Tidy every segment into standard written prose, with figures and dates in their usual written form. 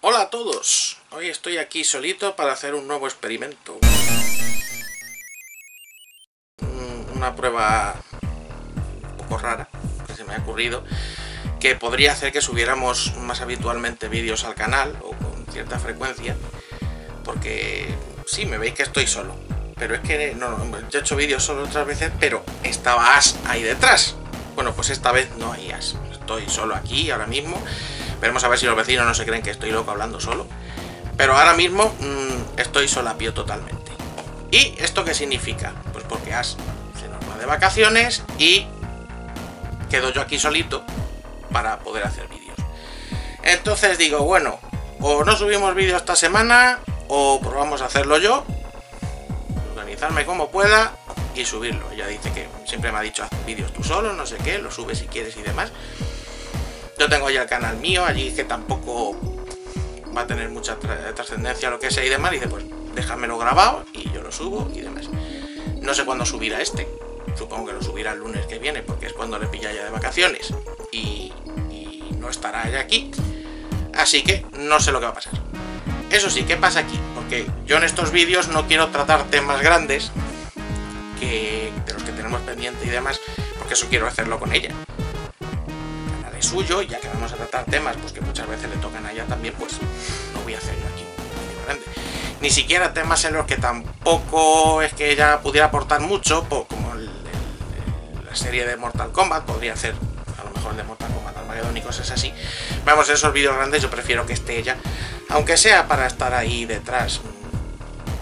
Hola a todos, hoy estoy aquí solito para hacer un nuevo experimento. Una prueba un poco rara que se me ha ocurrido, que podría hacer que subiéramos más habitualmente vídeos al canal o con cierta frecuencia, porque sí, me veis que estoy solo, pero es que yo he hecho vídeos solo otras veces, pero estaba As ahí detrás. Bueno, pues esta vez no hay As, estoy solo aquí ahora mismo. Veremos a ver si los vecinos no se creen que estoy loco hablando solo. Pero ahora mismo estoy solapío totalmente. ¿Y esto qué significa? Pues porque As se nos va de vacaciones y quedo yo aquí solito para poder hacer vídeos. Entonces digo, bueno, o no subimos vídeo esta semana o probamos a hacerlo yo, organizarme como pueda y subirlo. Ella dice que siempre me ha dicho, haz vídeos tú solo, no sé qué, lo subes si quieres y demás. Yo tengo ya el canal mío, allí que tampoco va a tener mucha trascendencia lo que sea y demás. Dice, pues déjamelo grabado y yo lo subo y demás. No sé cuándo subirá este. Supongo que lo subirá el lunes que viene, porque es cuando le pilla ya de vacaciones y no estará ella aquí. Así que no sé lo que va a pasar. Eso sí, ¿qué pasa aquí? Porque yo en estos vídeos no quiero tratar temas grandes que de los que tenemos pendiente y demás, porque eso quiero hacerlo con ella. Suyo, ya que vamos a tratar temas pues que muchas veces le tocan a ella también, pues no voy a hacerlo aquí un vídeo grande, ni siquiera temas en los que tampoco es que ella pudiera aportar mucho, pues, como la serie de Mortal Kombat. Podría hacer a lo mejor de Mortal Kombat Armageddon y cosas así. Vamos, esos vídeos grandes yo prefiero que esté ella, aunque sea para estar ahí detrás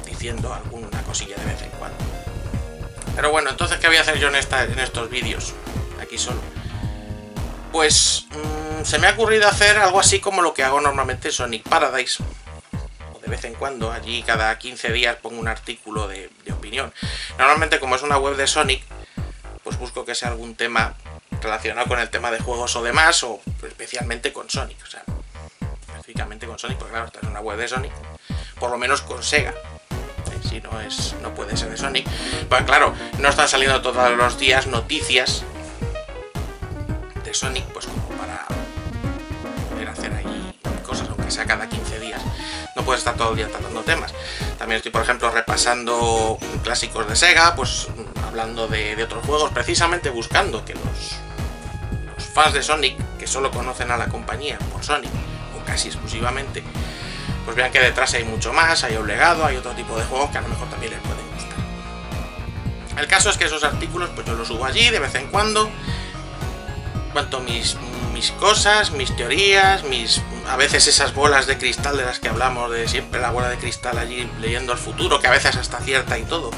diciendo alguna cosilla de vez en cuando. Pero bueno, entonces, ¿qué voy a hacer yo en estos vídeos aquí solo? Pues se me ha ocurrido hacer algo así como lo que hago normalmente en Sonic Paradise, o de vez en cuando, allí cada 15 días pongo un artículo de opinión. Normalmente, como es una web de Sonic, pues busco que sea algún tema relacionado con el tema de juegos o demás, o especialmente con Sonic, o sea, específicamente con Sonic, porque claro, esta es una web de Sonic, por lo menos con SEGA. Si no es, no puede ser de Sonic. Pues claro, no están saliendo todos los días noticias de Sonic, pues como para poder hacer ahí cosas, aunque sea cada 15 días. No puedes estar todo el día tratando temas. También estoy, por ejemplo, repasando clásicos de SEGA, pues hablando de otros juegos, precisamente buscando que los fans de Sonic, que solo conocen a la compañía por Sonic, o casi exclusivamente, pues vean que detrás hay mucho más, hay un legado, hay otro tipo de juegos que a lo mejor también les pueden gustar. El caso es que esos artículos pues yo los subo allí de vez en cuando, cuanto mis cosas, mis teorías, a veces esas bolas de cristal de las que hablamos, de siempre la bola de cristal allí leyendo el futuro, que a veces hasta acierta y todo,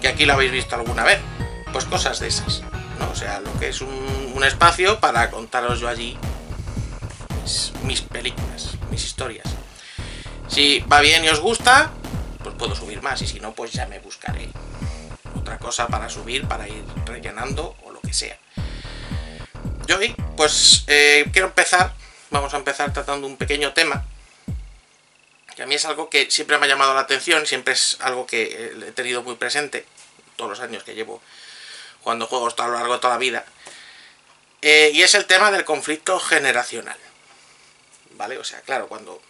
que aquí lo habéis visto alguna vez, pues cosas de esas, ¿no? O sea, lo que es un espacio para contaros yo allí mis películas, mis historias. Si va bien y os gusta, pues puedo subir más, y si no, pues ya me buscaré otra cosa para subir, para ir rellenando o lo que sea. Yo hoy, pues quiero empezar, vamos a empezar tratando un pequeño tema, que a mí es algo que siempre me ha llamado la atención, siempre es algo que he tenido muy presente, todos los años que llevo jugando juegos a lo largo de toda la vida, y es el tema del conflicto generacional, ¿vale? O sea, claro, cuando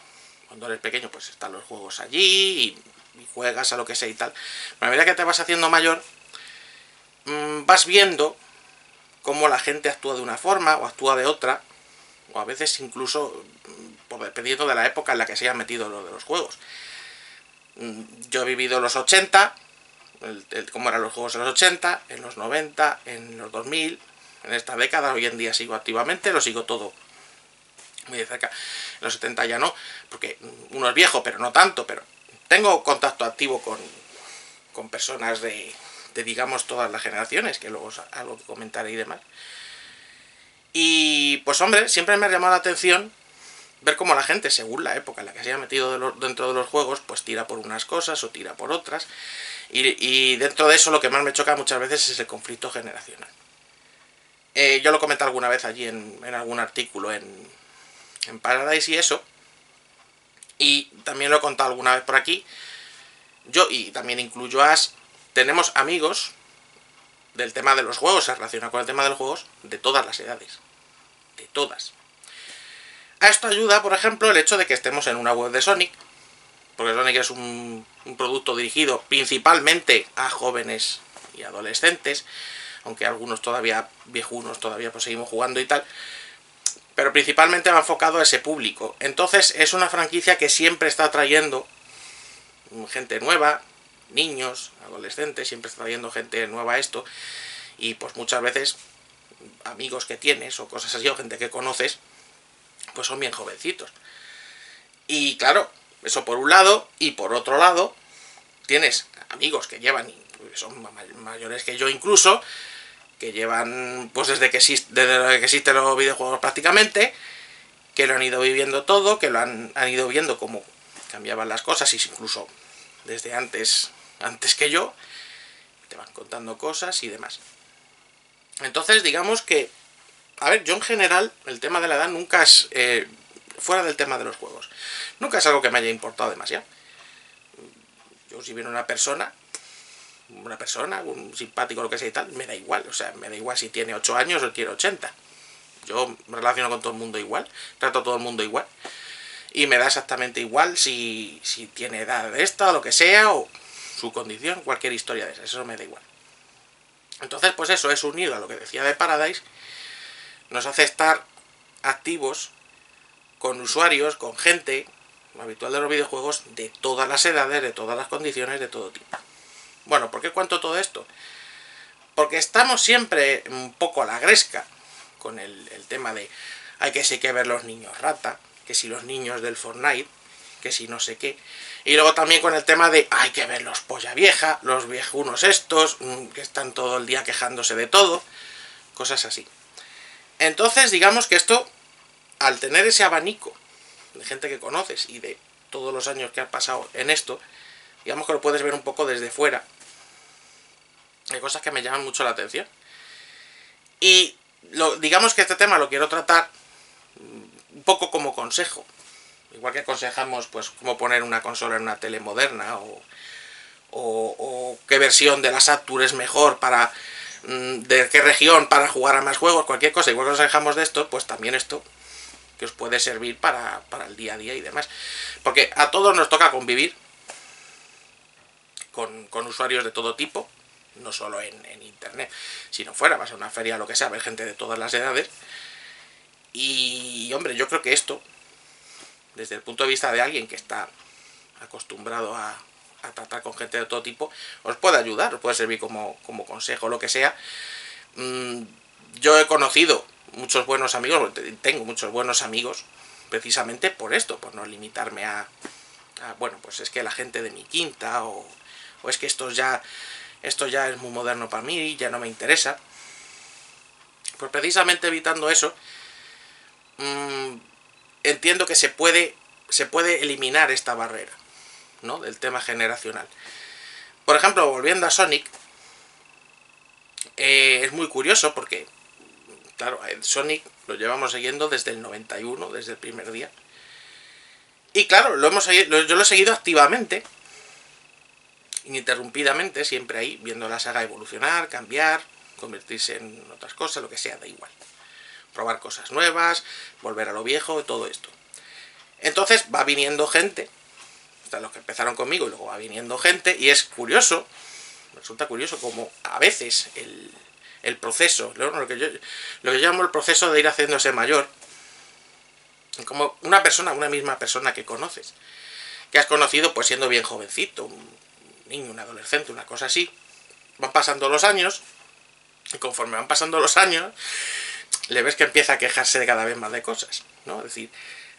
eres pequeño, pues están los juegos allí, y juegas a lo que sea y tal, pero a medida que te vas haciendo mayor, vas viendo cómo la gente actúa de una forma o actúa de otra, o a veces incluso por dependiendo de la época en la que se hayan metido lo de los juegos. Yo he vivido los 80, cómo eran los juegos en los 80, en los 90, en los 2000, en esta década. Hoy en día sigo activamente, lo sigo todo muy de cerca. En los 70 ya no, porque uno es viejo, pero no tanto, pero tengo contacto activo con personas de digamos todas las generaciones, que luego algo que comentaré y demás. Y pues hombre, siempre me ha llamado la atención ver cómo la gente, según la época en la que se haya metido dentro de los juegos, pues tira por unas cosas o tira por otras, y dentro de eso lo que más me choca muchas veces es el conflicto generacional. Yo lo comenté alguna vez allí en algún artículo en Paradise y eso, y también lo he contado alguna vez por aquí. Yo, y también incluyo a As, tenemos amigos del tema de los juegos, se relaciona con el tema de los juegos, de todas las edades, de todas. A esto ayuda, por ejemplo, el hecho de que estemos en una web de Sonic, porque Sonic es un producto dirigido principalmente a jóvenes y adolescentes, aunque algunos todavía viejunos todavía pues seguimos jugando y tal, pero principalmente va enfocado a ese público. Entonces es una franquicia que siempre está trayendo gente nueva, niños, adolescentes, siempre está trayendo gente nueva a esto, y pues muchas veces amigos que tienes o cosas así, o gente que conoces, pues son bien jovencitos. Y claro, eso por un lado, y por otro lado, tienes amigos que llevan, son mayores que yo incluso, que llevan pues desde que existen los videojuegos prácticamente, que lo han ido viviendo todo, que lo han ido viendo cómo cambiaban las cosas, y incluso desde antes que yo, te van contando cosas y demás. Entonces digamos que, a ver, yo en general, el tema de la edad nunca es, fuera del tema de los juegos, nunca es algo que me haya importado demasiado. Yo si viene una persona, un simpático, lo que sea y tal, me da igual, o sea, me da igual si tiene 8 años o tiene 80. Yo me relaciono con todo el mundo igual, trato a todo el mundo igual, y me da exactamente igual si tiene edad de esta, o lo que sea, o su condición, cualquier historia de esas, eso me da igual. Entonces, pues eso es unido a lo que decía de Paradise, nos hace estar activos con usuarios, con gente, lo habitual de los videojuegos, de todas las edades, de todas las condiciones, de todo tipo. Bueno, ¿por qué cuento todo esto? Porque estamos siempre un poco a la gresca con el tema de hay que sí que ver los niños rata, que si los niños del Fortnite, que si no sé qué. Y luego también con el tema de hay que ver los polla vieja, los viejunos estos, que están todo el día quejándose de todo, cosas así. Entonces digamos que esto, al tener ese abanico de gente que conoces y de todos los años que has pasado en esto, digamos que lo puedes ver un poco desde fuera. Hay cosas que me llaman mucho la atención. Y digamos que este tema lo quiero tratar un poco como consejo. Igual que aconsejamos pues cómo poner una consola en una tele moderna, o qué versión de la Saturn es mejor para, de qué región para jugar a más juegos, cualquier cosa. Igual que aconsejamos de esto, pues también esto que os puede servir para el día a día y demás. Porque a todos nos toca convivir con usuarios de todo tipo, no solo en internet, sino fuera, vas a una feria, lo que sea, ver gente de todas las edades. Y hombre, yo creo que esto, desde el punto de vista de alguien que está acostumbrado a tratar con gente de todo tipo, os puede ayudar, os puede servir como consejo, lo que sea. Yo he conocido muchos buenos amigos, tengo muchos buenos amigos, precisamente por esto, por no limitarme a bueno, pues es que la gente de mi quinta, o es que esto ya es muy moderno para mí, ya no me interesa. Pues precisamente evitando eso, entiendo que se puede eliminar esta barrera, ¿no?, del tema generacional. Por ejemplo, volviendo a Sonic, es muy curioso porque, claro, Sonic lo llevamos siguiendo desde el 91, desde el primer día. Y claro, yo lo he seguido activamente, ininterrumpidamente, siempre ahí, viendo la saga evolucionar, cambiar, convertirse en otras cosas, lo que sea, da igual. Probar cosas nuevas, volver a lo viejo, todo esto. Entonces va viniendo gente, hasta los que empezaron conmigo, y luego va viniendo gente, y es curioso, resulta curioso como a veces el proceso, lo que yo llamo el proceso de ir haciéndose mayor, como una misma persona que conoces, que has conocido pues siendo bien jovencito, un niño, un adolescente, una cosa así, van pasando los años, y conforme van pasando los años, le ves que empieza a quejarse de cada vez más de cosas, ¿no? Es decir,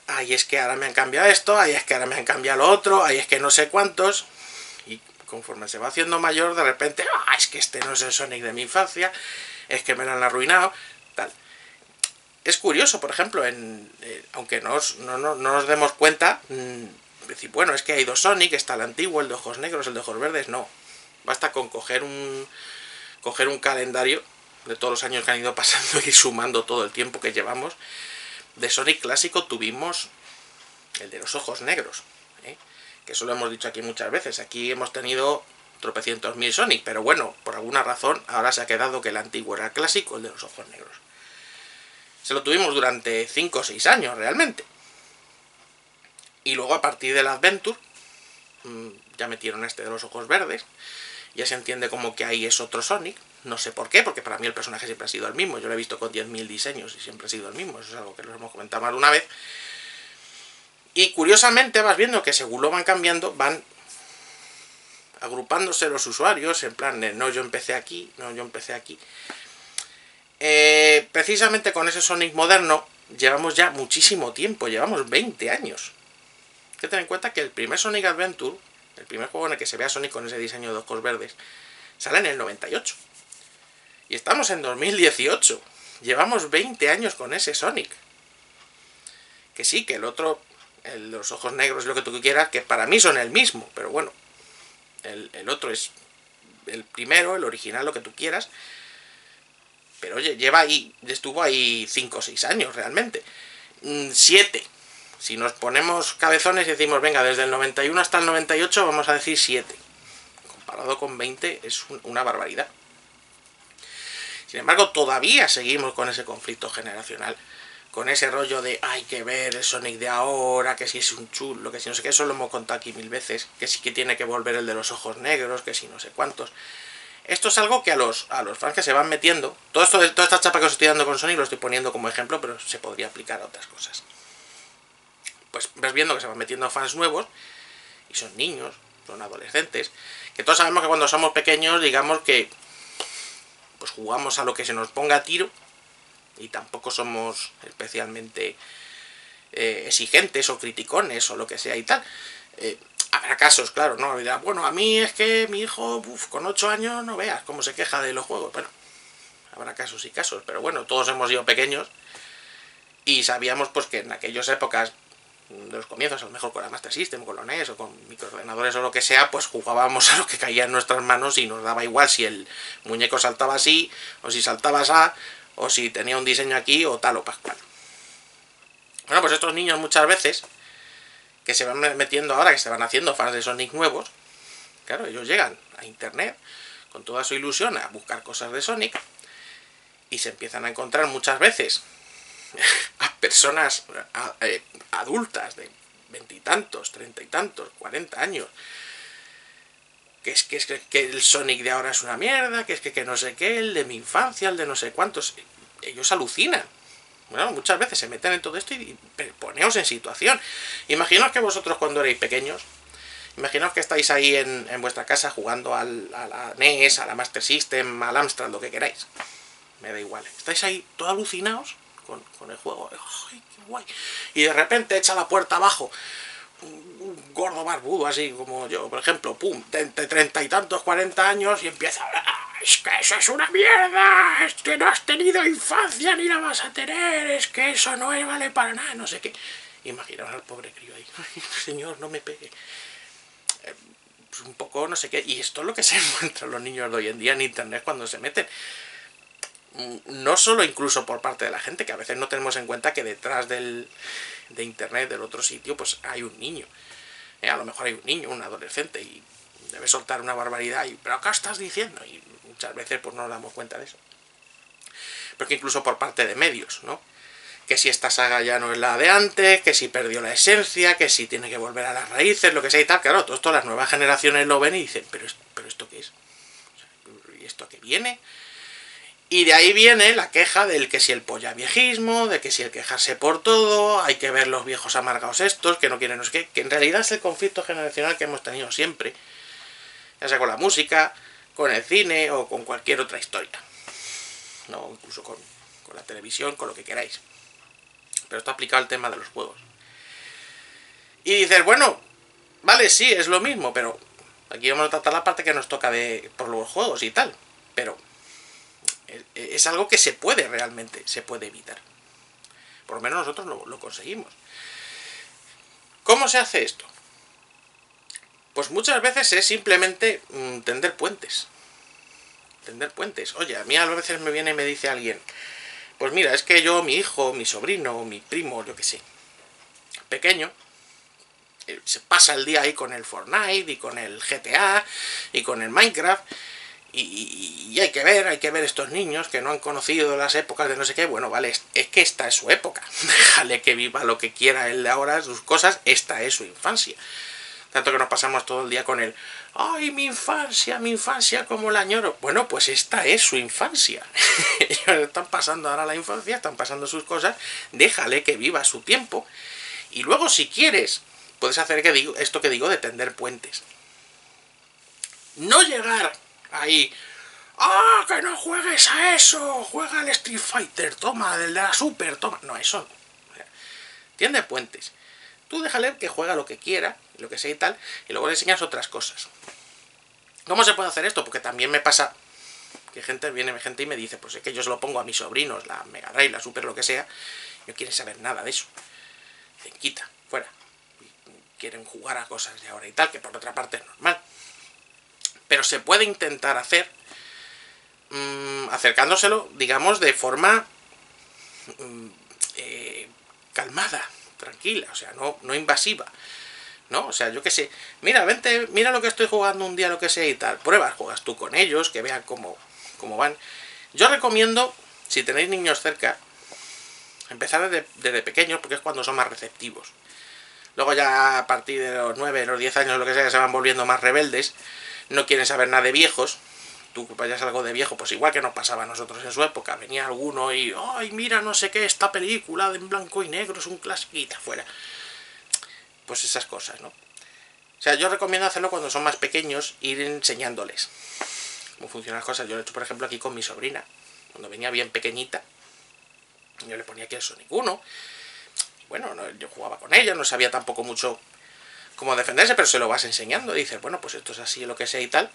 ay, es que ahora me han cambiado esto, ay, es que ahora me han cambiado lo otro, ay, es que no sé cuántos. Y conforme se va haciendo mayor, de repente, ah, es que este no es el Sonic de mi infancia, es que me lo han arruinado, tal. Es curioso, por ejemplo, aunque no nos demos cuenta, decir, bueno, es que hay dos Sonic, está el antiguo, el de ojos negros, el de ojos verdes, no. Basta con coger un calendario de todos los años que han ido pasando y sumando todo el tiempo que llevamos. De Sonic clásico tuvimos el de los ojos negros, ¿eh?, que eso lo hemos dicho aquí muchas veces. Aquí hemos tenido tropecientos mil Sonic, pero bueno, por alguna razón ahora se ha quedado que el antiguo era el clásico, el de los ojos negros. se lo tuvimos durante 5 o 6 años realmente. Y luego a partir del Adventure, ya metieron este de los ojos verdes, ya se entiende como que ahí es otro Sonic, no sé por qué, porque para mí el personaje siempre ha sido el mismo, yo lo he visto con 10.000 diseños y siempre ha sido el mismo, eso es algo que lo hemos comentado más de una vez. Y curiosamente vas viendo que según lo van cambiando, van agrupándose los usuarios, en plan de no, yo empecé aquí, no, yo empecé aquí. Precisamente con ese Sonic moderno llevamos ya muchísimo tiempo, llevamos 20 años. Hay que tener en cuenta que el primer Sonic Adventure, el primer juego en el que se ve a Sonic con ese diseño de ojos verdes, sale en el 98. Y estamos en 2018, llevamos 20 años con ese Sonic. Que sí, que el otro, los ojos negros, lo que tú quieras, que para mí son el mismo, pero bueno, el otro es el primero, el original, lo que tú quieras. Pero oye, lleva ahí, estuvo ahí 5 o 6 años realmente. 7. Si nos ponemos cabezones y decimos, venga, desde el 91 hasta el 98, vamos a decir 7. Comparado con 20, es una barbaridad. Sin embargo, todavía seguimos con ese conflicto generacional. Con ese rollo de, hay que ver el Sonic de ahora, que si es un chulo, que si no sé qué, eso lo hemos contado aquí 1000 veces. Que sí que tiene que volver el de los ojos negros, que si no sé cuántos. Esto es algo que a los fans que se van metiendo... Todo esto, toda esta chapa que os estoy dando con Sonic lo estoy poniendo como ejemplo, pero se podría aplicar a otras cosas. Pues vas viendo que se van metiendo fans nuevos, y son niños, son adolescentes, que todos sabemos que cuando somos pequeños, digamos que pues jugamos a lo que se nos ponga a tiro, y tampoco somos especialmente exigentes o criticones o lo que sea y tal. Habrá casos, claro, ¿no? Dirá, bueno, a mí es que mi hijo, con 8 años, no veas cómo se queja de los juegos. Bueno, habrá casos y casos, pero bueno, todos hemos sido pequeños y sabíamos pues que en aquellas épocas de los comienzos, a lo mejor con la Master System, con la NES o con microordenadores o lo que sea, pues jugábamos a lo que caía en nuestras manos y nos daba igual si el muñeco saltaba así, o si saltaba así, o si tenía un diseño aquí, o tal o pascual. Bueno, pues estos niños muchas veces que se van metiendo ahora, que se van haciendo fans de Sonic nuevos, claro, ellos llegan a internet con toda su ilusión a buscar cosas de Sonic y se empiezan a encontrar muchas veces a personas adultas de 20 y tantos, 30 y tantos, 40 años, que el Sonic de ahora es una mierda, que no sé qué, el de mi infancia, el de no sé cuántos. Ellos alucinan. Bueno, muchas veces se meten en todo esto y poneos en situación. Imaginaos que vosotros cuando erais pequeños, imaginaos que estáis ahí en vuestra casa jugando a la NES, a la Master System, al Amstrad, lo que queráis. Me da igual. Estáis ahí todos alucinados con el juego. ¡Ay, qué guay! Y de repente echa la puerta abajo un gordo barbudo, así como yo, por ejemplo, pum, entre 30 y tantos, 40 años, y empieza a hablar, es que eso es una mierda, es que no has tenido infancia ni la vas a tener, es que eso no vale para nada, no sé qué. Imaginaos al pobre crío ahí, ay, señor, no me pegue. Pues un poco, no sé qué, y esto es lo que se encuentran los niños de hoy en día en internet cuando se meten. No solo incluso por parte de la gente, que a veces no tenemos en cuenta que detrás de internet, del otro sitio, pues hay un niño. A lo mejor hay un niño, un adolescente, y debe soltar una barbaridad, y ¿pero qué estás diciendo? Y muchas veces pues no nos damos cuenta de eso. Pero que incluso por parte de medios, ¿no? Que si esta saga ya no es la de antes, que si perdió la esencia, que si tiene que volver a las raíces, lo que sea y tal. Claro, todo esto las nuevas generaciones lo ven y dicen, ¿pero esto qué es? ¿Y esto qué viene? Y de ahí viene la queja del que si el pollaviejismo, de que si el quejarse por todo, hay que ver los viejos amargados estos, que no quieren, no sé qué, que en realidad es el conflicto generacional que hemos tenido siempre, ya sea con la música, con el cine o con cualquier otra historia, no, incluso con la televisión, con lo que queráis. Pero está aplicado al tema de los juegos. Y dices, bueno, vale, sí, es lo mismo, pero aquí vamos a tratar la parte que nos toca de por los juegos y tal, pero es algo que se puede realmente, se puede evitar. Por lo menos nosotros lo conseguimos. ¿Cómo se hace esto? Pues muchas veces es simplemente tender puentes. Tender puentes. Oye, a mí a veces me viene y me dice alguien, pues mira, es que yo, mi hijo, mi sobrino, mi primo, yo qué sé, pequeño, se pasa el día ahí con el Fortnite y con el GTA y con el Minecraft... Y hay que ver estos niños que no han conocido las épocas de no sé qué. Bueno, vale, es que esta es su época. Déjale que viva lo que quiera él de ahora, sus cosas. Esta es su infancia. Tanto que nos pasamos todo el día con él. ¡Ay, mi infancia, cómo la añoro! Bueno, pues esta es su infancia. Ellos están pasando ahora la infancia, están pasando sus cosas. Déjale que viva su tiempo. Y luego, si quieres, puedes hacer que digo, esto que digo de tender puentes. No llegar ahí. ¡Ah, que no juegues a eso! ¡Juega al Street Fighter! ¡Toma, del de la Super! ¡Toma! No, eso no. Tiende puentes. Tú déjale que juega lo que quiera, lo que sea y tal, y luego le enseñas otras cosas. ¿Cómo se puede hacer esto? Porque también me pasa que gente, viene gente y me dice, pues es que yo se lo pongo a mis sobrinos, la Mega Drive, la Super, lo que sea, y no quieren saber nada de eso. Se quita, fuera. Y quieren jugar a cosas de ahora y tal, que por otra parte es normal. Pero se puede intentar hacer acercándoselo, digamos, de forma calmada, tranquila, o sea, no invasiva, ¿no? O sea, yo qué sé, mira, vente, mira lo que estoy jugando un día, lo que sea y tal, pruebas, juegas tú con ellos, que vean cómo van. Yo recomiendo, si tenéis niños cerca, empezar desde pequeños, porque es cuando son más receptivos. Luego ya a partir de los 9, los 10 años, lo que sea, se van volviendo más rebeldes, no quieren saber nada de viejos. Tú vayas algo de viejo, pues igual que nos pasaba a nosotros en su época. Venía alguno y, ¡ay, mira, no sé qué, esta película de en blanco y negro, es un clasiquita fuera! Pues esas cosas, ¿no? O sea, yo recomiendo hacerlo cuando son más pequeños, ir enseñándoles cómo funcionan las cosas. Yo lo he hecho, por ejemplo, aquí con mi sobrina, cuando venía bien pequeñita. Yo le ponía aquí el Sonic 1. Bueno, yo jugaba con ella, no sabía tampoco mucho cómo defenderse, pero se lo vas enseñando. Y dices, bueno, pues esto es así, lo que sea y tal.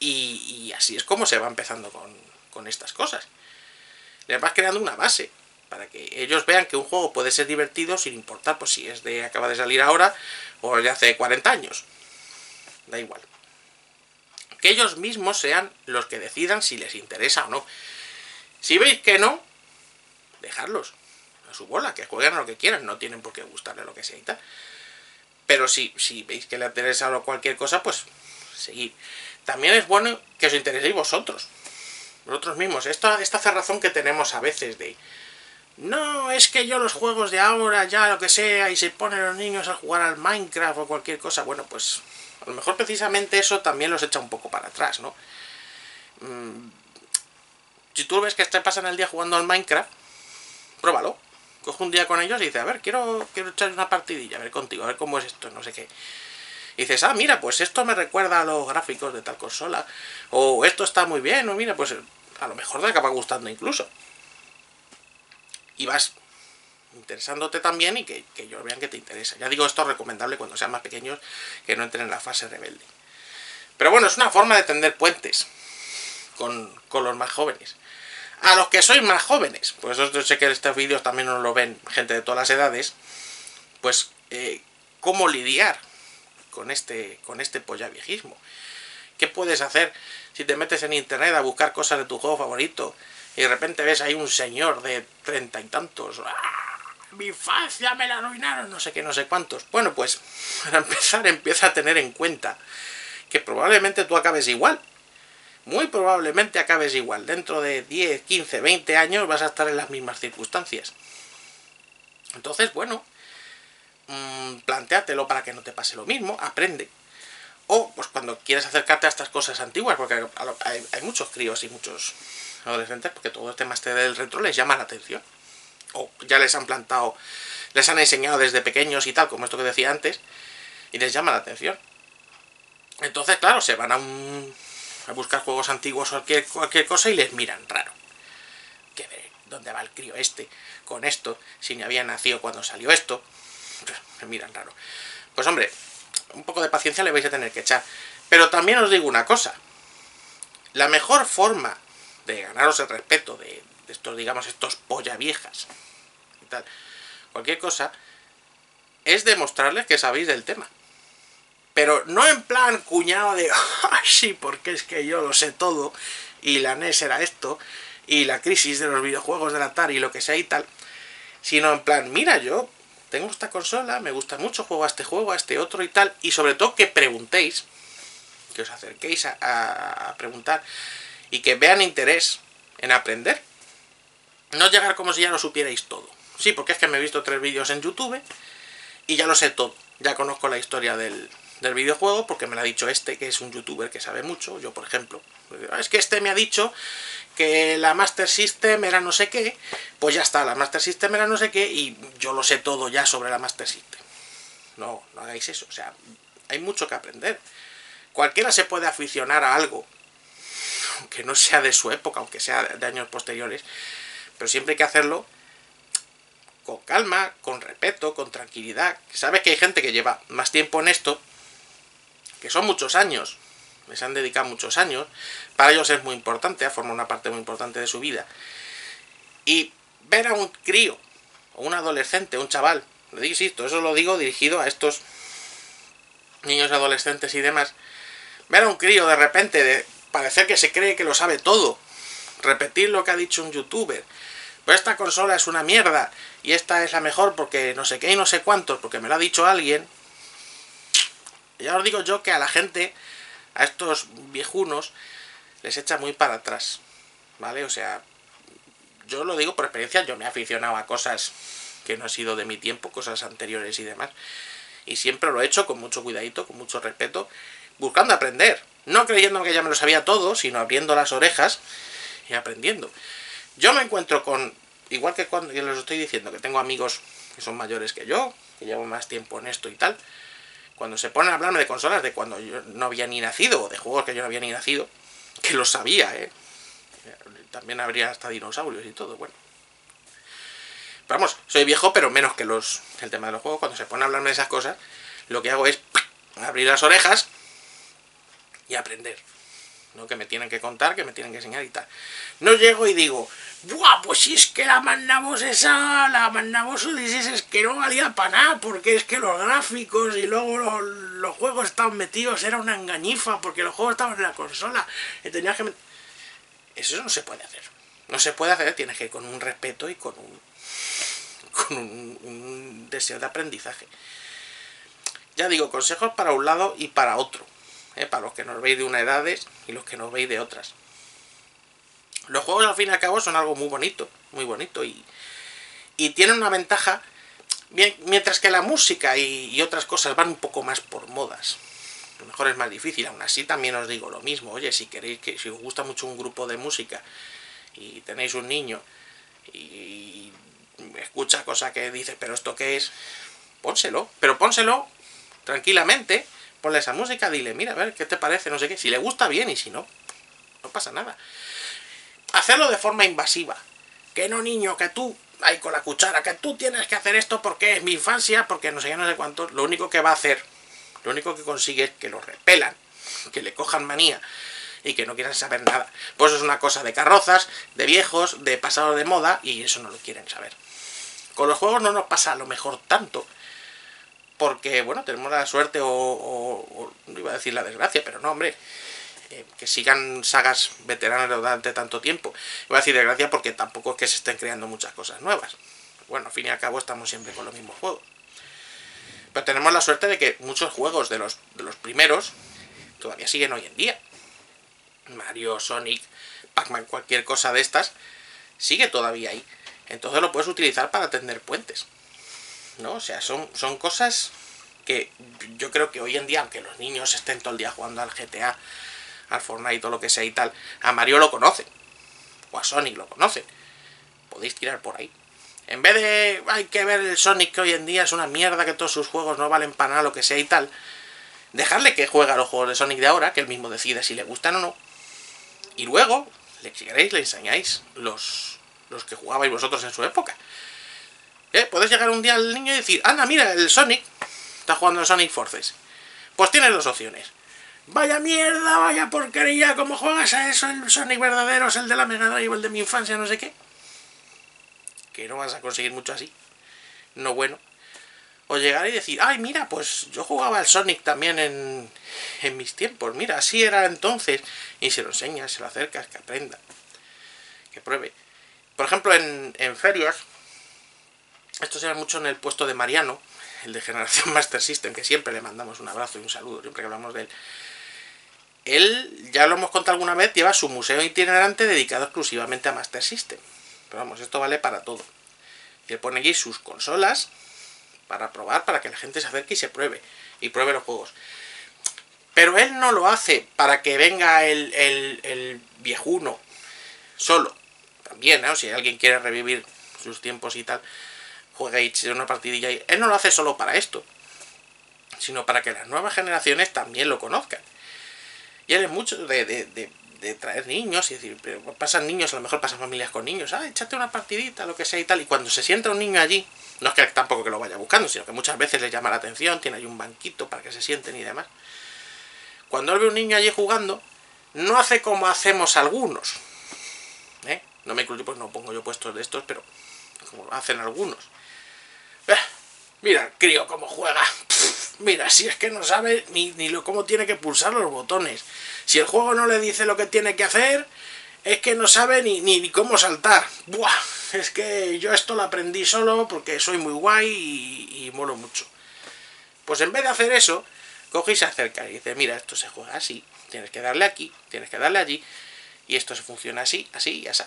Y así es como se va empezando con estas cosas. Les vas creando una base para que ellos vean que un juego puede ser divertido sin importar pues si es de acaba de salir ahora o de hace 40 años. Da igual. Que ellos mismos sean los que decidan si les interesa o no. Si veis que no, dejarlos a su bola, que jueguen a lo que quieran, no tienen por qué gustarle lo que sea y tal. Pero si veis que le interesa o cualquier cosa, pues seguid. También es bueno que os intereséis vosotros mismos. Esta cerrazón que tenemos a veces de, no, es que yo los juegos de ahora, ya lo que sea, y se ponen los niños a jugar al Minecraft o cualquier cosa, bueno, pues a lo mejor precisamente eso también los echa un poco para atrás, ¿no? Si tú ves que pasan el día jugando al Minecraft, pruébalo. Coge un día con ellos y dice, a ver, quiero echar una partidilla, a ver contigo, a ver cómo es esto, no sé qué. Y dices, ah, mira, pues esto me recuerda a los gráficos de tal consola. O esto está muy bien, o mira, pues a lo mejor te acaba gustando incluso. Y vas interesándote también y que ellos vean que te interesa. Ya digo, esto es recomendable cuando sean más pequeños, que no entren en la fase rebelde. Pero bueno, es una forma de tender puentes con los más jóvenes. A los que sois más jóvenes, pues yo sé que estos vídeos también nos lo ven gente de todas las edades, pues cómo lidiar con este pollavijismo. ¿Qué puedes hacer si te metes en internet a buscar cosas de tu juego favorito y de repente ves ahí un señor de 30 y tantos? ¡Ah, mi infancia me la arruinaron! No sé qué, no sé cuántos. Bueno, pues para empezar, empieza a tener en cuenta que probablemente tú acabes igual. Muy probablemente acabes igual. Dentro de 10, 15, 20 años vas a estar en las mismas circunstancias. Entonces, bueno, plantéatelo para que no te pase lo mismo, aprende. O pues cuando quieres acercarte a estas cosas antiguas, porque hay muchos críos y muchos adolescentes, porque todo este máster del retro les llama la atención. O ya les han plantado, les han enseñado desde pequeños y tal, como esto que decía antes, y les llama la atención. Entonces, claro, se van a buscar juegos antiguos o cualquier cosa y les miran raro. Que ver, ¿dónde va el crío este con esto? Si ni había nacido cuando salió esto. Me miran raro. Pues hombre, un poco de paciencia le vais a tener que echar. Pero también os digo una cosa. La mejor forma de ganaros el respeto de estos, digamos, estos polla viejas y tal, cualquier cosa, es demostrarles que sabéis del tema. Pero no en plan cuñado de, ¡ay, sí, porque es que yo lo sé todo! Y la NES era esto, y la crisis de los videojuegos de la Atari y lo que sea y tal. Sino en plan, mira, yo tengo esta consola, me gusta mucho, juego a este otro y tal. Y sobre todo que preguntéis, que os acerquéis a preguntar y que vean interés en aprender. No llegar como si ya lo supierais todo. Sí, porque es que me he visto 3 vídeos en YouTube y ya lo sé todo. Ya conozco la historia del videojuego porque me lo ha dicho este, que es un youtuber que sabe mucho. Yo, por ejemplo, es que este me ha dicho que la Master System era no sé qué. Pues ya está, la Master System era no sé qué y yo lo sé todo ya sobre la Master System. No, no hagáis eso. O sea, hay mucho que aprender. Cualquiera se puede aficionar a algo, aunque no sea de su época, aunque sea de años posteriores, pero siempre hay que hacerlo con calma, con respeto, con tranquilidad. Sabes que hay gente que lleva más tiempo en esto, que son muchos años, les han dedicado muchos años, para ellos es muy importante, ha formado una parte muy importante de su vida. Y ver a un crío, o un adolescente, un chaval, lo digo, insisto, eso lo digo dirigido a estos niños, adolescentes y demás, ver a un crío de repente de parecer que se cree que lo sabe todo, repetir lo que ha dicho un youtuber, pero esta consola es una mierda y esta es la mejor porque no sé qué y no sé cuántos, porque me lo ha dicho alguien. Ya os digo yo que a la gente, a estos viejunos, les echa muy para atrás, ¿vale? O sea, yo lo digo por experiencia, yo me he aficionado a cosas que no han sido de mi tiempo, cosas anteriores y demás, y siempre lo he hecho con mucho cuidadito, con mucho respeto, buscando aprender, no creyendo que ya me lo sabía todo, sino abriendo las orejas y aprendiendo. Yo me encuentro con, igual que cuando les estoy diciendo, que tengo amigos que son mayores que yo, que llevan más tiempo en esto y tal, cuando se ponen a hablarme de consolas de cuando yo no había ni nacido, o de juegos que yo no había ni nacido, que lo sabía, ¿eh? También habría hasta dinosaurios y todo, bueno. Pero vamos, soy viejo, pero menos que el tema de los juegos. Cuando se ponen a hablarme de esas cosas, lo que hago es abrir las orejas y aprender. No que me tienen que contar, que me tienen que enseñar y tal. No llego y digo, ¡buah! Pues si es que la mandamos esa, la mandamos Odisea, es que no valía para nada, porque es que los gráficos y luego los juegos estaban metidos, era una engañifa, porque los juegos estaban en la consola. Y tenías que... Eso no se puede hacer. No se puede hacer, tienes que ir con un respeto y con un deseo de aprendizaje. Ya digo, consejos para un lado y para otro. Para los que nos veis de una edad y los que nos veis de otras. Los juegos al fin y al cabo son algo muy bonito y tienen una ventaja, bien, mientras que la música y otras cosas van un poco más por modas. A lo mejor es más difícil, aún así también os digo lo mismo. Oye, si queréis que, si os gusta mucho un grupo de música y tenéis un niño y escucha cosas que dices, pero esto qué es, pónselo, pero pónselo tranquilamente. Ponle esa música, dile, mira, a ver, ¿qué te parece? No sé qué. Si le gusta, bien, y si no, no pasa nada. Hacerlo de forma invasiva. Que no, niño, que tú, ahí con la cuchara, que tú tienes que hacer esto porque es mi infancia, porque no sé qué, no sé cuánto. Lo único que va a hacer, lo único que consigue es que lo repelan, que le cojan manía y que no quieran saber nada. Pues eso es una cosa de carrozas, de viejos, de pasado de moda, y eso no lo quieren saber. Con los juegos no nos pasa a lo mejor tanto, porque, bueno, tenemos la suerte o no iba a decir la desgracia, pero no, hombre, que sigan sagas veteranas durante tanto tiempo. Iba a decir desgracia porque tampoco es que se estén creando muchas cosas nuevas. Bueno, al fin y al cabo estamos siempre con los mismos juegos. Pero tenemos la suerte de que muchos juegos de los primeros todavía siguen hoy en día. Mario, Sonic, Pac-Man, cualquier cosa de estas, sigue todavía ahí. Entonces lo puedes utilizar para tender puentes, ¿no? O sea, son cosas que yo creo que hoy en día, aunque los niños estén todo el día jugando al GTA, al Fortnite o lo que sea y tal, a Mario lo conocen, o a Sonic lo conocen, podéis tirar por ahí. En vez de, hay que ver el Sonic que hoy en día es una mierda, que todos sus juegos no valen para nada, lo que sea y tal, dejarle que juegue a los juegos de Sonic de ahora, que él mismo decida si le gustan o no, y luego, si queréis, le enseñáis los que jugabais vosotros en su época. Podéis llegar un día al niño y decir, anda, mira, el Sonic está jugando el Sonic Forces. Pues tienes dos opciones. Vaya mierda, vaya porquería, ¿cómo juegas a eso? El Sonic verdadero es el de la Mega Drive, el de mi infancia, no sé qué. Que no vas a conseguir mucho así. No bueno. O llegar y decir, ay, mira, pues yo jugaba al Sonic también en mis tiempos. Mira, así era entonces. Y se lo enseñas, se lo acercas, que aprenda. Que pruebe. Por ejemplo, en ferias... Esto se ve mucho en el puesto de Mariano, el de Generación Master System, que siempre le mandamos un abrazo y un saludo, siempre que hablamos de él. Él, ya lo hemos contado alguna vez, lleva su museo itinerante dedicado exclusivamente a Master System. Pero vamos, esto vale para todo. Y él pone aquí sus consolas para probar, para que la gente se acerque y se pruebe. Y pruebe los juegos. Pero él no lo hace para que venga el viejuno solo. También, ¿eh? Si alguien quiere revivir sus tiempos y tal, juega y echa una partidilla. Y... él no lo hace solo para esto, sino para que las nuevas generaciones también lo conozcan. Y él es mucho de traer niños y decir, pero pasan niños, a lo mejor pasan familias con niños, ah, échate una partidita, lo que sea y tal. Y cuando se sienta un niño allí, no es que tampoco que lo vaya buscando, sino que muchas veces le llama la atención, tiene ahí un banquito para que se sienten y demás. Cuando él ve un niño allí jugando, no hace como hacemos algunos. ¿Eh? No me incluyo, pues no pongo yo puestos de estos, pero como hacen algunos. Mira el crío cómo juega. Mira, si es que no sabe ni cómo tiene que pulsar los botones. Si el juego no le dice lo que tiene que hacer, es que no sabe ni cómo saltar. Buah, es que yo esto lo aprendí solo porque soy muy guay y molo mucho. Pues en vez de hacer eso, coge y se acerca y dice, mira, esto se juega así, tienes que darle aquí, tienes que darle allí, y esto se funciona así, así y así.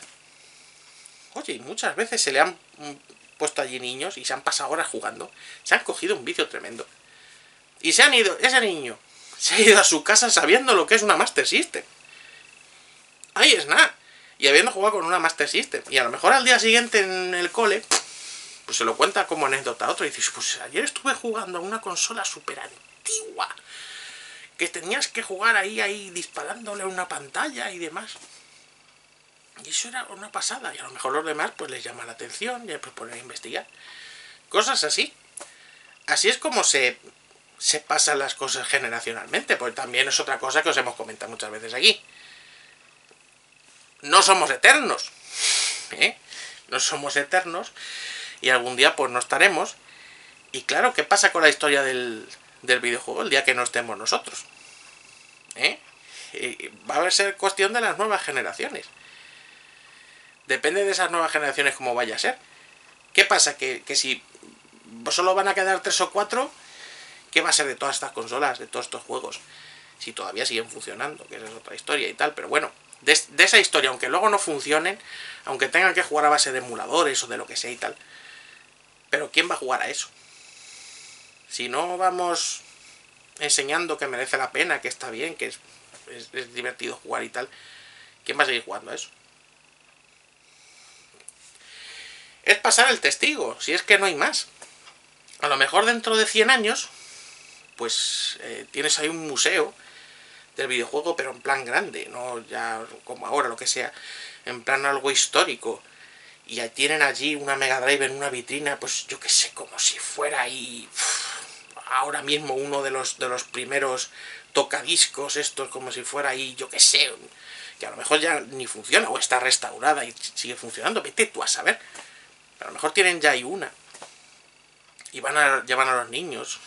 Oye, y muchas veces se le han puesto allí niños y se han pasado horas jugando, se han cogido un vicio tremendo. Y se han ido, ese niño se ha ido a su casa sabiendo lo que es una Master System. Ahí es nada. Y habiendo jugado con una Master System. Y a lo mejor al día siguiente en el cole, pues se lo cuenta como anécdota a otro. Y dices, pues ayer estuve jugando a una consola súper antigua, que tenías que jugar ahí, disparándole a una pantalla y demás. Y eso era una pasada. Y a lo mejor los demás pues les llama la atención y les proponen investigar. Cosas así. Así es como se pasan las cosas generacionalmente, porque también es otra cosa que os hemos comentado muchas veces aquí. No somos eternos, ¿eh? No somos eternos, y algún día pues no estaremos. Y claro, ¿qué pasa con la historia del videojuego el día que no estemos nosotros? ¿Eh? Va a ser cuestión de las nuevas generaciones. Depende de esas nuevas generaciones cómo vaya a ser. ¿Qué pasa? Que si solo van a quedar 3 o 4... ¿Qué va a ser de todas estas consolas, de todos estos juegos? Si todavía siguen funcionando, que esa es otra historia y tal. Pero bueno, de esa historia, aunque luego no funcionen, aunque tengan que jugar a base de emuladores o de lo que sea y tal. Pero ¿quién va a jugar a eso? Si no vamos enseñando que merece la pena, que está bien, que es divertido jugar y tal, ¿quién va a seguir jugando a eso? Es pasar el testigo, si es que no hay más. A lo mejor dentro de 100 años... pues tienes ahí un museo del videojuego, pero en plan grande, no ya como ahora, lo que sea, en plan algo histórico. Y ahí tienen allí una Mega Drive en una vitrina, pues yo qué sé, como si fuera ahí ahora mismo uno de los primeros tocadiscos estos, como si fuera ahí, yo qué sé, que a lo mejor ya ni funciona, o está restaurada y sigue funcionando, vete tú a saber. A lo mejor tienen ya ahí una. Y llevan a los niños,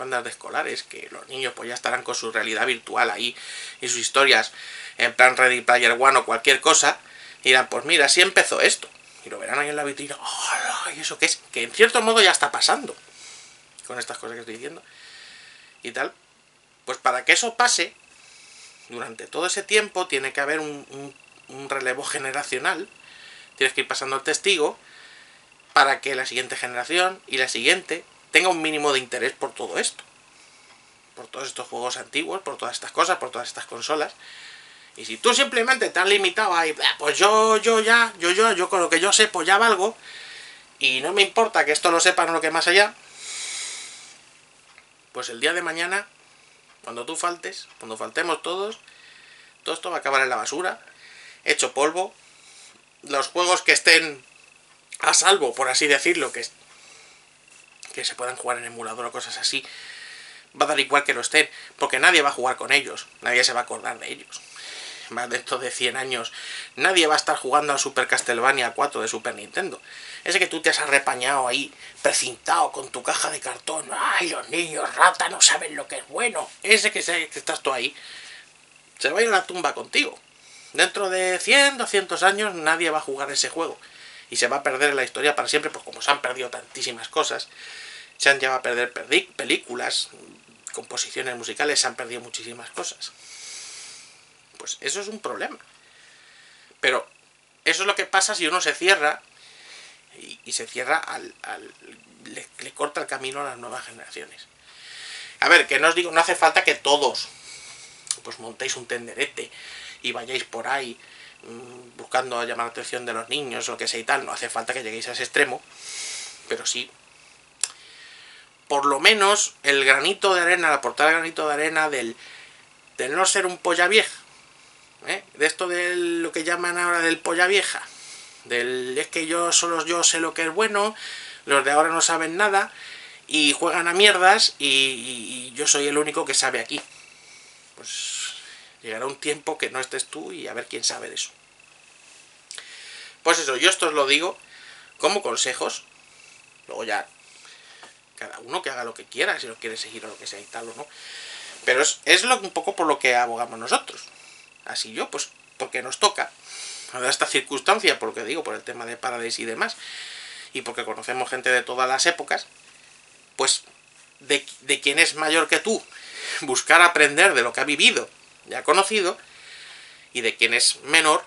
bandas de escolares, que los niños pues ya estarán con su realidad virtual ahí, y sus historias en plan Ready Player One o cualquier cosa, y dirán, pues mira, así empezó esto. Y lo verán ahí en la vitrina, ¡oh! ¿Y eso qué es? Que en cierto modo ya está pasando, con estas cosas que estoy diciendo, y tal. Pues para que eso pase, durante todo ese tiempo tiene que haber un relevo generacional, tienes que ir pasando el testigo, para que la siguiente generación y la siguiente tenga un mínimo de interés por todo esto. Por todos estos juegos antiguos, por todas estas cosas, por todas estas consolas. Y si tú simplemente te has limitado a, pues yo con lo que yo sé, pues ya valgo, y no me importa que esto lo sepan o lo que más allá, pues el día de mañana, cuando tú faltes, cuando faltemos todos, todo esto va a acabar en la basura, hecho polvo. Los juegos que estén a salvo, por así decirlo, que se puedan jugar en emulador o cosas así, va a dar igual que lo estén, porque nadie va a jugar con ellos, nadie se va a acordar de ellos. Más dentro de 100 años nadie va a estar jugando a Super Castlevania 4 de Super Nintendo, ese que tú te has arrepañado ahí, precintado con tu caja de cartón, ¡ay, los niños rata no saben lo que es bueno! Ese que estás tú ahí, se va a ir a la tumba contigo. Dentro de 100, 200 años nadie va a jugar ese juego. Y se va a perder en la historia para siempre, pues como se han perdido tantísimas cosas, se han llevado a perder películas, composiciones musicales, se han perdido muchísimas cosas. pues eso es un problema. Pero eso es lo que pasa si uno se cierra, y se cierra le corta el camino a las nuevas generaciones. A ver, que no os digo, no hace falta que todos pues montéis un tenderete y vayáis por ahí buscando llamar la atención de los niños o lo que sea y tal, no hace falta que lleguéis a ese extremo, pero sí, por lo menos el granito de arena, la portada de granito de arena del no ser un polla vieja, de esto de lo que llaman ahora del polla vieja, es que solo yo sé lo que es bueno, los de ahora no saben nada y juegan a mierdas y yo soy el único que sabe aquí. Pues llegará un tiempo que no estés tú y a ver quién sabe de eso. Pues eso, yo esto os lo digo como consejos, luego ya cada uno que haga lo que quiera, si lo quiere seguir o lo que sea y tal o no, pero es un poco por lo que abogamos nosotros. Así yo, pues porque nos toca a esta circunstancia, por lo que digo, por el tema de Paradise y demás, y porque conocemos gente de todas las épocas, pues de quien es mayor que tú, buscar aprender de lo que ha vivido y ha conocido, y de quien es menor,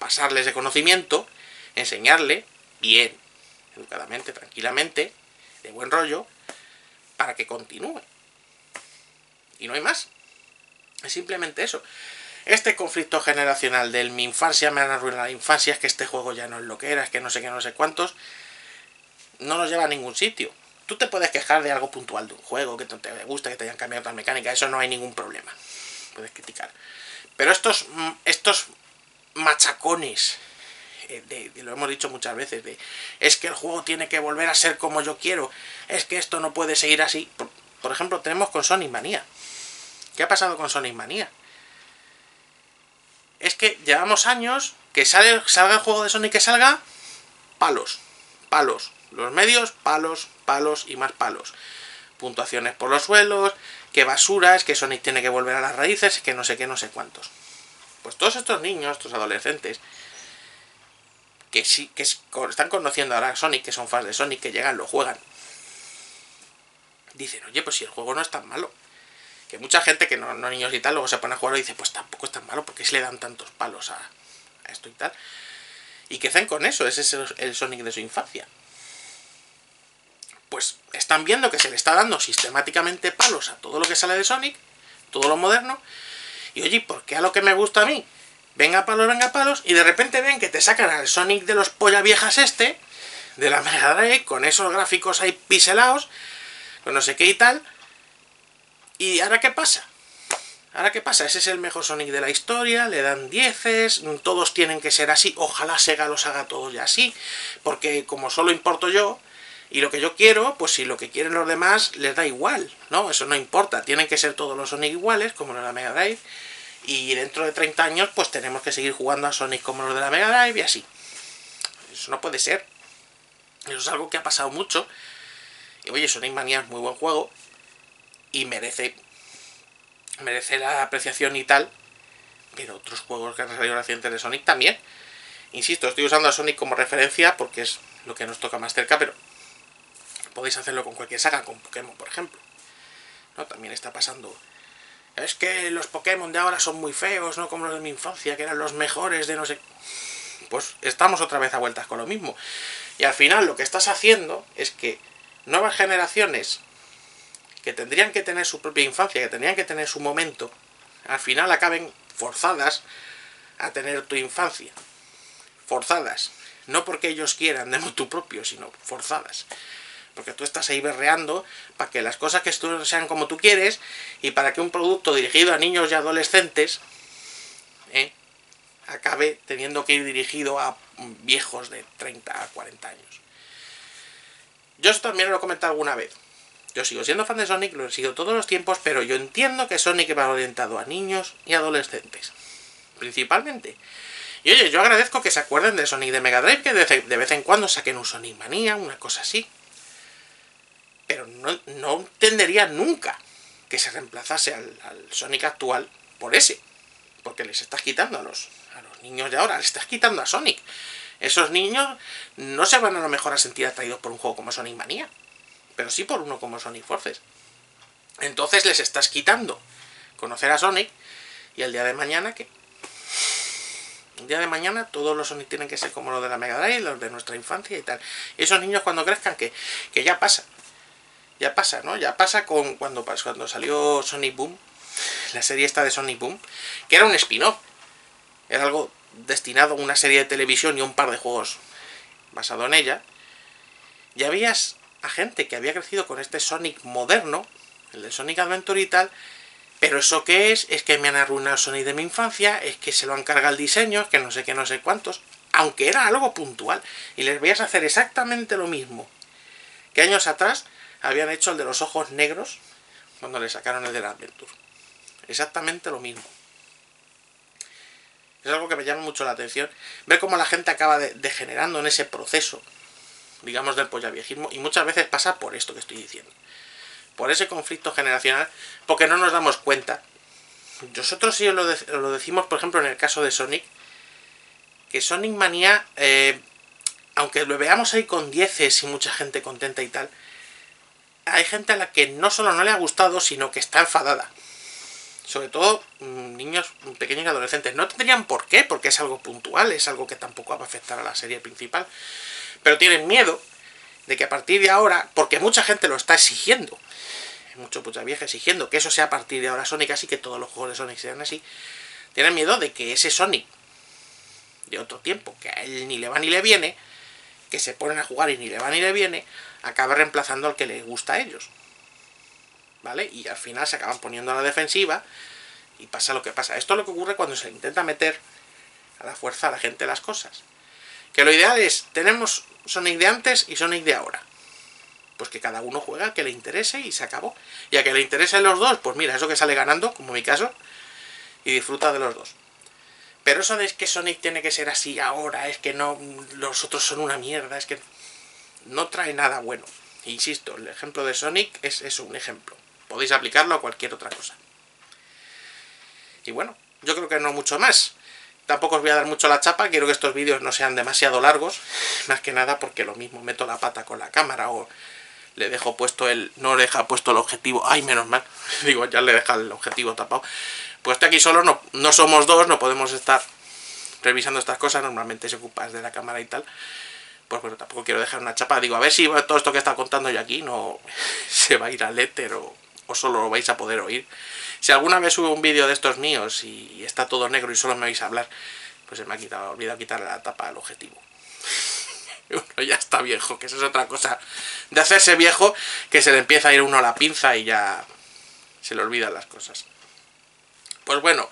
pasarle ese conocimiento, enseñarle bien, educadamente, tranquilamente, de buen rollo, para que continúe. Y no hay más. Es simplemente eso. Este conflicto generacional del mi infancia me han arruinado la infancia, es que este juego ya no es lo que era, es que no sé qué, no sé cuántos, no nos lleva a ningún sitio. Tú te puedes quejar de algo puntual de un juego, que te gusta, que te hayan cambiado las mecánicas, eso no hay ningún problema. Puedes criticar. Pero estos machacones, lo hemos dicho muchas veces, es que el juego tiene que volver a ser como yo quiero, es que esto no puede seguir así. Por ejemplo, tenemos con Sonic Mania. ¿Qué ha pasado con Sonic Mania? Es que llevamos años que salga el juego de Sonic, que salga, palos, palos, los medios, palos, palos y más palos, puntuaciones por los suelos, que basura, es que Sonic tiene que volver a las raíces, es que no sé qué, no sé cuántos. Pues todos estos niños, estos adolescentes, que sí, que están conociendo ahora a Sonic, que son fans de Sonic, que llegan, lo juegan, dicen, oye, pues si el juego no es tan malo. Que mucha gente, que no niños y tal, luego se pone a jugar y dice, pues tampoco es tan malo, porque se le dan tantos palos a esto y tal. Y que hacen con eso, ese es el Sonic de su infancia. Pues están viendo que se le está dando sistemáticamente palos a todo lo que sale de Sonic, todo lo moderno, y oye, ¿por qué a lo que me gusta a mí? Venga palos, y de repente ven que te sacan al Sonic de los polla viejas de la Mega Drive, con esos gráficos ahí piselados, con no sé qué y tal. ¿Y ahora qué pasa? ¿Ahora qué pasa? Ese es el mejor Sonic de la historia, le dan 10, todos tienen que ser así, ojalá Sega los haga todos ya así, porque como solo importo yo, y lo que yo quiero, pues si lo que quieren los demás les da igual, ¿no? Eso no importa, tienen que ser todos los Sonic iguales, como los de la Mega Drive, y dentro de 30 años, pues tenemos que seguir jugando a Sonic como los de la Mega Drive, y así. Eso no puede ser. Eso es algo que ha pasado mucho. Y oye, Sonic Mania es muy buen juego, y merece la apreciación y tal, pero otros juegos que han salido recientes de Sonic también. Insisto, estoy usando a Sonic como referencia porque es lo que nos toca más cerca, pero podéis hacerlo con cualquier saga, con Pokémon, por ejemplo. ¿No? También está pasando. Es que los Pokémon de ahora son muy feos, no como los de mi infancia, que eran los mejores de no sé. Pues estamos otra vez a vueltas con lo mismo. Y al final lo que estás haciendo es que nuevas generaciones que tendrían que tener su propia infancia, que tendrían que tener su momento, al final acaben forzadas a tener tu infancia. Forzadas. No porque ellos quieran de tu propio, sino forzadas. Porque tú estás ahí berreando para que las cosas que sean como tú quieres y para que un producto dirigido a niños y adolescentes acabe teniendo que ir dirigido a viejos de 30 a 40 años. Yo esto también lo he comentado alguna vez. Yo sigo siendo fan de Sonic, lo he sido todos los tiempos, pero yo entiendo que Sonic va orientado a niños y adolescentes, principalmente. Y oye, yo agradezco que se acuerden de Sonic de Mega Drive, que de vez en cuando saquen un Sonic Mania, una cosa así. Pero no entendería nunca que se reemplazase al Sonic actual por ese, porque les estás quitando a los niños de ahora, les estás quitando a Sonic. Esos niños no se van a lo mejor a sentir atraídos por un juego como Sonic Mania, pero sí por uno como Sonic Forces. Entonces les estás quitando conocer a Sonic, y el día de mañana, ¿qué? Un día de mañana todos los Sonic tienen que ser como los de la Mega Drive, los de nuestra infancia y tal. Y esos niños cuando crezcan, que ya pasa. Ya pasa, ¿no? Ya pasa con cuando salió Sonic Boom, la serie esta de Sonic Boom, que era un spin-off. Era algo destinado a una serie de televisión y un par de juegos basado en ella. Ya veías a gente que había crecido con este Sonic moderno, el de Sonic Adventure y tal, pero ¿eso qué es? Es que me han arruinado Sonic de mi infancia, es que se lo han cargado el diseño, es que no sé qué, no sé cuántos, aunque era algo puntual. Y les veías hacer exactamente lo mismo que años atrás habían hecho el de los ojos negros cuando le sacaron el de la Adventure. Exactamente lo mismo. Es algo que me llama mucho la atención, ver cómo la gente acaba degenerando en ese proceso, digamos, del pollaviejismo, y muchas veces pasa por esto que estoy diciendo, por ese conflicto generacional, porque no nos damos cuenta. Nosotros sí lo decimos, por ejemplo, en el caso de Sonic, que Sonic Mania, aunque lo veamos ahí con 10's y mucha gente contenta y tal, hay gente a la que no solo no le ha gustado, sino que está enfadada. Sobre todo niños pequeños y adolescentes. No tendrían por qué, porque es algo puntual, es algo que tampoco va a afectar a la serie principal. Pero tienen miedo de que a partir de ahora, porque mucha gente lo está exigiendo, mucho puta vieja exigiendo que eso sea a partir de ahora Sonic, así que todos los juegos de Sonic sean así, tienen miedo de que ese Sonic de otro tiempo, que a él ni le va ni le viene, que se ponen a jugar y ni le va ni le viene, acaba reemplazando al que les gusta a ellos. ¿Vale? Y al final se acaban poniendo a la defensiva y pasa lo que pasa. Esto es lo que ocurre cuando se intenta meter a la fuerza a la gente las cosas. Que lo ideal es, tenemos Sonic de antes y Sonic de ahora. Pues que cada uno juega al que le interese y se acabó. Y a que le interesen los dos, pues mira, eso que sale ganando, como en mi caso, y disfruta de los dos. Pero eso de que Sonic tiene que ser así ahora, es que no, los otros son una mierda, es que no trae nada bueno. Insisto, el ejemplo de Sonic es eso, un ejemplo. Podéis aplicarlo a cualquier otra cosa. Y bueno, yo creo que no mucho más. Tampoco os voy a dar mucho la chapa, quiero que estos vídeos no sean demasiado largos, más que nada porque lo mismo meto la pata con la cámara o le dejo puesto el... no le deja puesto el objetivo, ¡ay, menos mal! Digo, ya le deja el objetivo tapado. Pues estoy aquí solo, no somos dos, no podemos estar revisando estas cosas, normalmente se ocupa de la cámara y tal. Pues bueno, tampoco quiero dejar una chapa, digo, a ver si todo esto que está contando yo aquí no se va a ir al éter o solo lo vais a poder oír. Si alguna vez subo un vídeo de estos míos y está todo negro y solo me vais a hablar, pues se me ha quitado, olvidado quitar la tapa al objetivo. Uno ya está viejo, que eso es otra cosa de hacerse viejo, que se le empieza a ir uno a la pinza y ya se le olvidan las cosas. Pues bueno,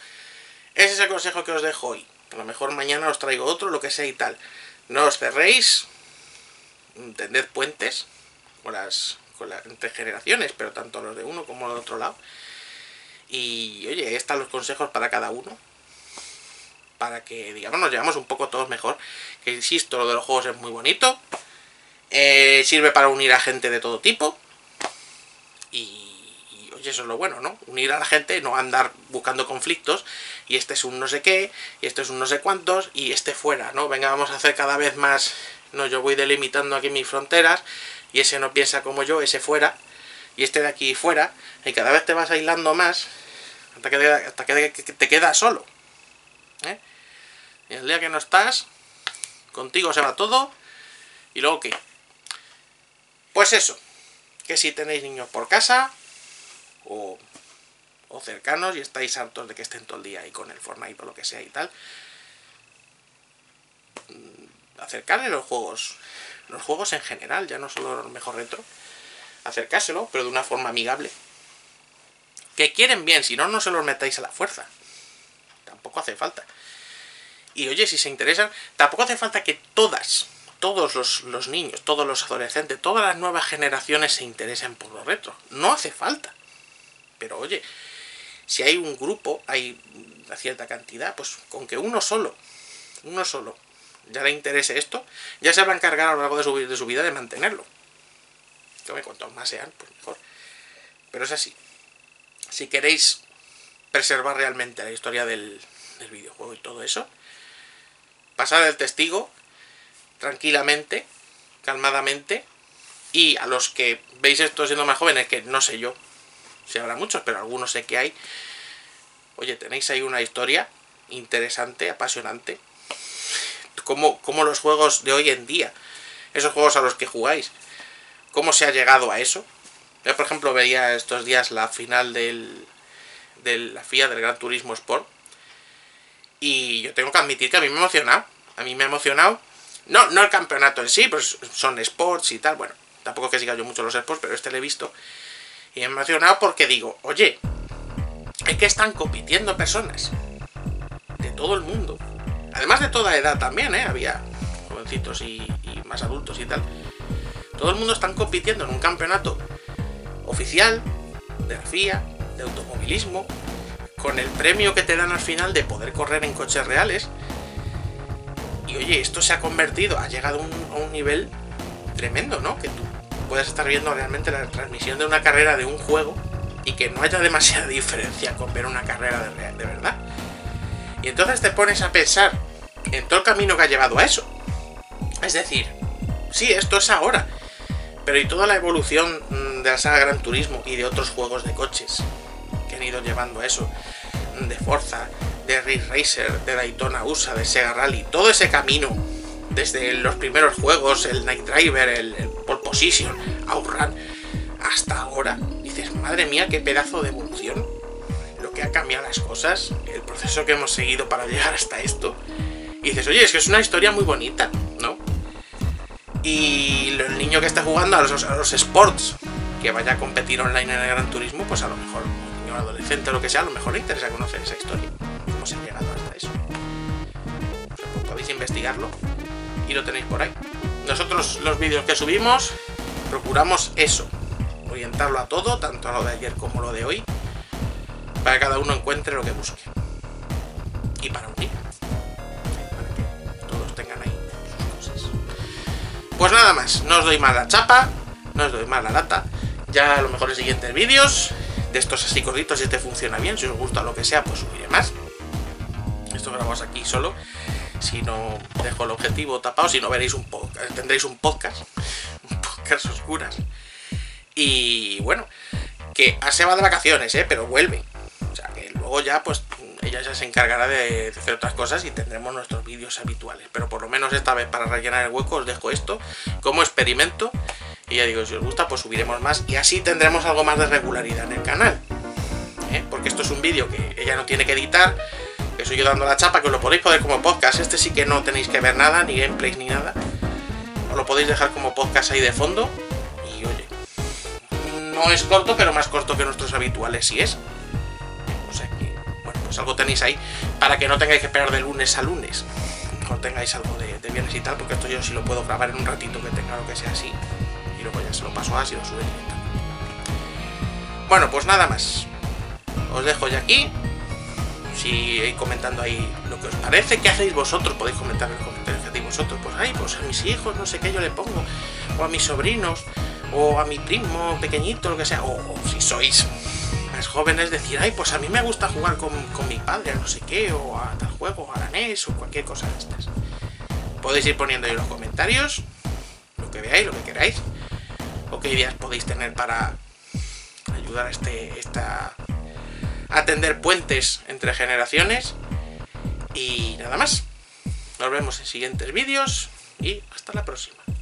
ese es el consejo que os dejo hoy. A lo mejor mañana os traigo otro, lo que sea y tal. No os cerréis, tended puentes entre generaciones, pero tanto los de uno como los de otro lado. Y oye, ahí están los consejos para cada uno, para que, digamos, nos llevamos un poco todos mejor. Que insisto, lo de los juegos es muy bonito, sirve para unir a gente de todo tipo. Y oye, eso es lo bueno, ¿no? Unir a la gente, no andar buscando conflictos. Y este es un no sé qué, y este es un no sé cuántos, y este fuera, ¿no? Venga, vamos a hacer cada vez más. No, yo voy delimitando aquí mis fronteras. Y ese no piensa como yo, ese fuera, y este de aquí fuera, y cada vez te vas aislando más, hasta que te quedas solo. ¿Eh? Y el día que no estás, contigo se va todo, y luego ¿qué? Pues eso, que si tenéis niños por casa, o cercanos, y estáis hartos de que estén todo el día ahí con el Fortnite o lo que sea y tal, acercarle los juegos en general, ya no solo los mejor retro, acercárselo, pero de una forma amigable, que quieren bien, si no, no se los metáis a la fuerza, tampoco hace falta. Y oye, si se interesan, tampoco hace falta que todos los niños, todos los adolescentes, todas las nuevas generaciones se interesen por los retro, no hace falta, pero oye, si hay un grupo, hay una cierta cantidad, pues con que uno solo ya le interese esto, ya se va a encargar a lo largo de su vida de mantenerlo. Que cuantos más sean, pues mejor. Pero es así. Si queréis preservar realmente la historia del videojuego y todo eso, pasad el testigo tranquilamente, calmadamente, y a los que veis esto siendo más jóvenes, que no sé yo si habrá muchos, pero algunos sé que hay, oye, tenéis ahí una historia interesante, apasionante, cómo los juegos de hoy en día, esos juegos a los que jugáis, cómo se ha llegado a eso. Yo, por ejemplo, veía estos días la final de la FIA del Gran Turismo Sport, y yo tengo que admitir que a mí me ha emocionado. No el campeonato en sí, pues son sports y tal. Bueno, tampoco es que siga yo mucho los sports, pero este lo he visto y me ha emocionado porque digo, oye, es que están compitiendo personas de todo el mundo, además de toda edad también, había jovencitos y más adultos y tal. Todo el mundo están compitiendo en un campeonato oficial de la FIA, de automovilismo, con el premio que te dan al final de poder correr en coches reales. Y oye, esto se ha convertido, ha llegado a un nivel tremendo, ¿no? Que tú puedes estar viendo realmente la transmisión de una carrera de un juego y que no haya demasiada diferencia con ver una carrera de verdad. Y entonces te pones a pensar en todo el camino que ha llevado a eso. Es decir, sí, esto es ahora, pero y toda la evolución de la saga Gran Turismo y de otros juegos de coches que han ido llevando a eso, de Forza, de Ridge Racer, de Daytona USA, de Sega Rally, todo ese camino, desde los primeros juegos, el Night Driver, el Pole Position, OutRun, hasta ahora. Dices, madre mía, qué pedazo de evolución, lo que ha cambiado las cosas, el proceso que hemos seguido para llegar hasta esto. Y dices, oye, es que es una historia muy bonita, ¿no? Y el niño que está jugando a los sports, que vaya a competir online en el Gran Turismo, pues a lo mejor, un niño adolescente o lo que sea, a lo mejor le interesa conocer esa historia. ¿Cómo se ha llegado hasta eso? Pues podéis investigarlo y lo tenéis por ahí. Nosotros los vídeos que subimos procuramos eso, orientarlo a todo, tanto a lo de ayer como a lo de hoy, para que cada uno encuentre lo que busque. Y para unir, para que todos tengan ahí sus cosas. Pues nada más, no os doy más la chapa, no os doy más la lata. Ya a lo mejor en siguientes vídeos, de estos así cortitos, si este funciona bien, si os gusta lo que sea, pues subiré más. Esto grabamos aquí solo. Si no dejo el objetivo tapado, si no veréis un podcast, tendréis un podcast oscuras. Y bueno, que se va de vacaciones, pero vuelve. O sea, que luego ya, pues ella ya se encargará de hacer otras cosas y tendremos nuestros vídeos habituales. Pero por lo menos esta vez, para rellenar el hueco, os dejo esto como experimento. Y ya digo, si os gusta, pues subiremos más y así tendremos algo más de regularidad en el canal. Porque esto es un vídeo que ella no tiene que editar, que soy yo dando la chapa, que os lo podéis poner como podcast. Este sí que no tenéis que ver nada, ni gameplays ni nada. Os lo podéis dejar como podcast ahí de fondo. Y oye, no es corto, pero más corto que nuestros habituales sí es. O sea que, bueno, pues algo tenéis ahí para que no tengáis que esperar de lunes a lunes. O tengáis algo de viernes y tal, porque esto yo sí lo puedo grabar en un ratito que tenga lo que sea así. Y luego ya se lo paso así, lo sube directamente. Bueno, pues nada más. Os dejo ya aquí. Si comentando ahí lo que os parece, qué hacéis vosotros, podéis comentar en los comentarios que hacéis vosotros, pues ay, pues a mis hijos, no sé qué yo le pongo, o a mis sobrinos, o a mi primo pequeñito, lo que sea, o si sois más jóvenes, decir, ay, pues a mí me gusta jugar con mi padre, a no sé qué, o a tal juego, a la NES, o cualquier cosa de estas. Podéis ir poniendo ahí en los comentarios lo que veáis, lo que queráis, o qué ideas podéis tener para ayudar a a tender puentes entre generaciones. Y nada más. Nos vemos en siguientes vídeos y hasta la próxima.